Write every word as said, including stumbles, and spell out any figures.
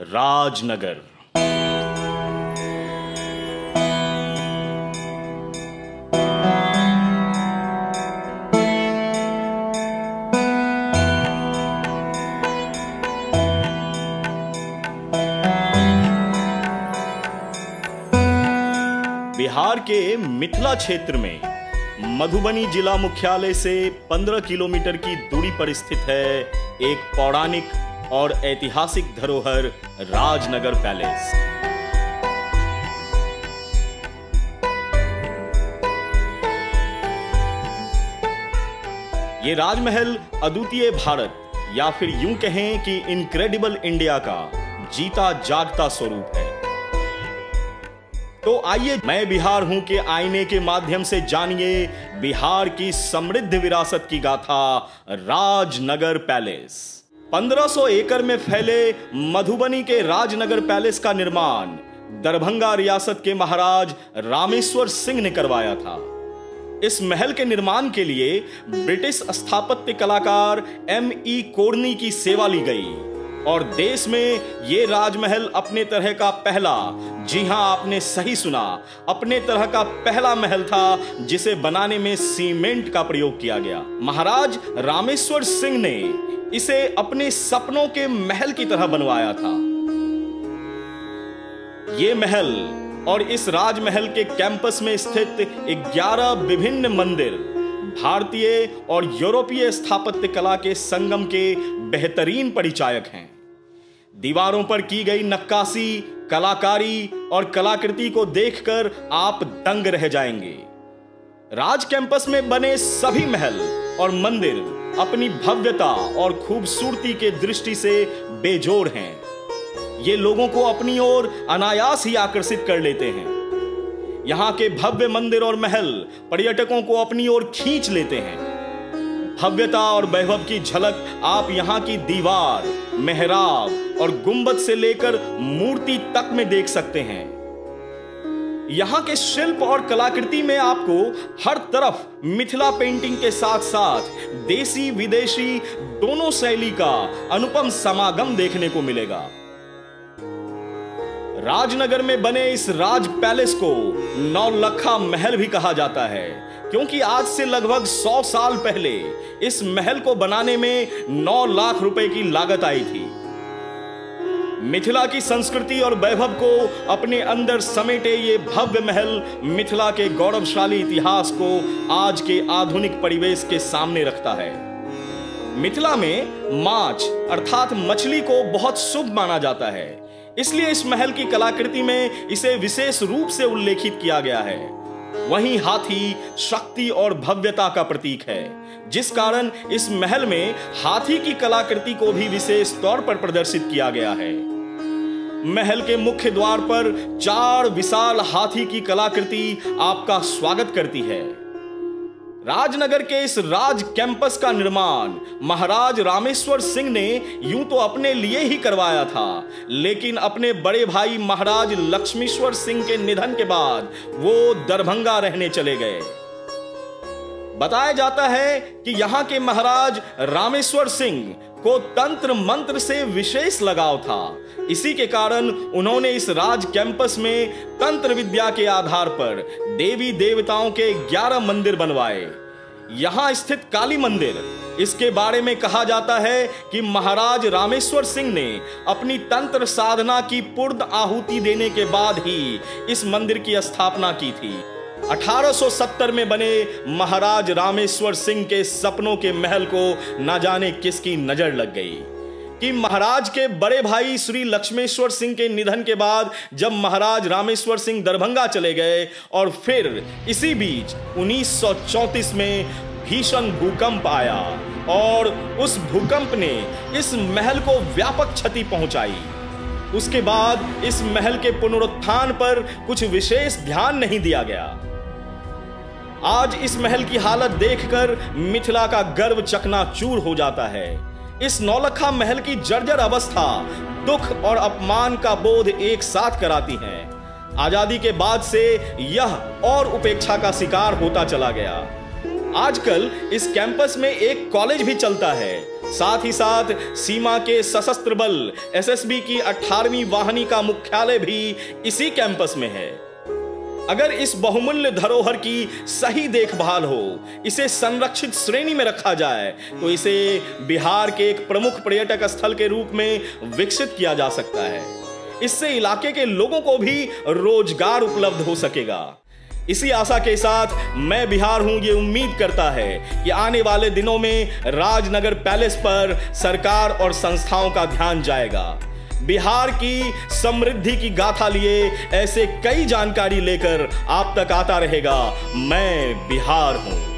राजनगर। बिहार के मिथिला क्षेत्र में मधुबनी जिला मुख्यालय से पंद्रह किलोमीटर की दूरी पर स्थित है एक पौराणिक और ऐतिहासिक धरोहर राजनगर पैलेस। ये राजमहल अद्वितीय भारत या फिर यूं कहें कि इनक्रेडिबल इंडिया का जीता जागता स्वरूप है। तो आइए मैं बिहार हूं के आईने के माध्यम से जानिए बिहार की समृद्ध विरासत की गाथा राजनगर पैलेस। पंद्रह सौ एकड़ में फैले मधुबनी के राजनगर पैलेस का निर्माण दरभंगा रियासत के महाराज रामेश्वर सिंह ने करवाया था। इस महल के निर्माण के लिए ब्रिटिश स्थापत्य कलाकार एम ई कोर्नी की सेवा ली गई और देश में ये राजमहल अपने तरह का पहला, जी हां आपने सही सुना, अपने तरह का पहला महल था जिसे बनाने में सीमेंट का प्रयोग किया गया। महाराज रामेश्वर सिंह ने इसे अपने सपनों के महल की तरह बनवाया था। ये महल और इस राजमहल के कैंपस में स्थित ग्यारह विभिन्न मंदिर भारतीय और यूरोपीय स्थापत्य कला के संगम के बेहतरीन परिचायक हैं। दीवारों पर की गई नक्काशी, कलाकारी और कलाकृति को देखकर आप दंग रह जाएंगे। राज कैंपस में बने सभी महल और मंदिर अपनी भव्यता और खूबसूरती के दृष्टि से बेजोड़ हैं। ये लोगों को अपनी ओर अनायास ही आकर्षित कर लेते हैं। यहाँ के भव्य मंदिर और महल पर्यटकों को अपनी ओर खींच लेते हैं। भव्यता और वैभव की झलक आप यहाँ की दीवार, मेहराब और गुंबद से लेकर मूर्ति तक में देख सकते हैं। यहाँ के शिल्प और कलाकृति में आपको हर तरफ मिथिला पेंटिंग के साथ साथ देशी विदेशी दोनों शैली का अनुपम समागम देखने को मिलेगा। राजनगर में बने इस राज पैलेस को नौलखा महल भी कहा जाता है, क्योंकि आज से लगभग सौ साल पहले इस महल को बनाने में नौ लाख रुपए की लागत आई थी। मिथिला की संस्कृति और वैभव को अपने अंदर समेटे ये भव्य महल मिथिला के गौरवशाली इतिहास को आज के आधुनिक परिवेश के सामने रखता है। मिथिला में माछ अर्थात मछली को बहुत शुभ माना जाता है, इसलिए इस महल की कलाकृति में इसे विशेष रूप से उल्लेखित किया गया है। वहीं हाथी शक्ति और भव्यता का प्रतीक है, जिस कारण इस महल में हाथी की कलाकृति को भी विशेष तौर पर प्रदर्शित किया गया है। महल के मुख्य द्वार पर चार विशाल हाथी की कलाकृति आपका स्वागत करती है। राजनगर के इस राज कैंपस का निर्माण महाराज रामेश्वर सिंह ने यूं तो अपने लिए ही करवाया था, लेकिन अपने बड़े भाई महाराज लक्ष्मीश्वर सिंह के निधन के बाद वो दरभंगा रहने चले गए। बताया जाता है कि यहाँ के महाराज रामेश्वर सिंह को तंत्र मंत्र से विशेष लगाव था। इसी के कारण उन्होंने इस राज कैंपस में तंत्र विद्या के आधार पर देवी देवताओं के ग्यारह मंदिर बनवाए। यहाँ स्थित काली मंदिर, इसके बारे में कहा जाता है कि महाराज रामेश्वर सिंह ने अपनी तंत्र साधना की पूर्ण आहुति देने के बाद ही इस मंदिर की स्थापना की थी। अठारह सौ सत्तर में बने महाराज रामेश्वर सिंह के सपनों के महल को ना जाने किसकी नजर लग गई कि महाराज के बड़े भाई श्री लक्ष्मेश्वर सिंह के निधन के बाद जब महाराज रामेश्वर सिंह दरभंगा चले गए और फिर इसी बीच उन्नीस सौ चौंतीस में भीषण भूकंप आया और उस भूकंप ने इस महल को व्यापक क्षति पहुंचाई। उसके बाद इस महल के पुनरुत्थान पर कुछ विशेष ध्यान नहीं दिया गया। आज इस महल की हालत देखकर मिथिला का गर्व चकनाचूर हो जाता है। इस नौलखा महल की जर्जर अवस्था दुख और अपमान का बोध एक साथ कराती है। आजादी के बाद से यह और उपेक्षा का शिकार होता चला गया। आजकल इस कैंपस में एक कॉलेज भी चलता है। साथ ही साथ सीमा के सशस्त्र बल एस एस बी की अठारहवीं वाहिनी का मुख्यालय भी इसी कैंपस में है। अगर इस बहुमूल्य धरोहर की सही देखभाल हो, इसे संरक्षित श्रेणी में रखा जाए तो इसे बिहार के एक प्रमुख पर्यटक स्थल के रूप में विकसित किया जा सकता है। इससे इलाके के लोगों को भी रोजगार उपलब्ध हो सकेगा। इसी आशा के साथ मैं बिहार हूं ये उम्मीद करता है कि आने वाले दिनों में राजनगर पैलेस पर सरकार और संस्थाओं का ध्यान जाएगा। बिहार की समृद्धि की गाथा लिए ऐसे कई जानकारी लेकर आप तक आता रहेगा। मैं बिहार हूं।